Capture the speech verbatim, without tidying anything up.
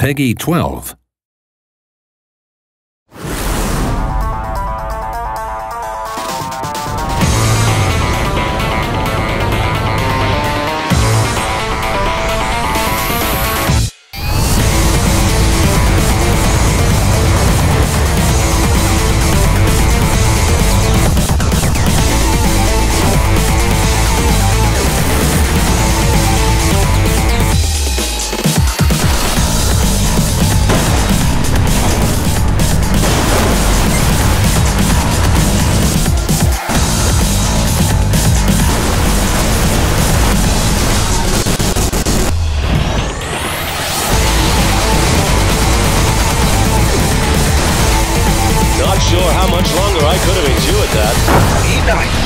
Peggy twelve. Sure how much longer I could have endured that.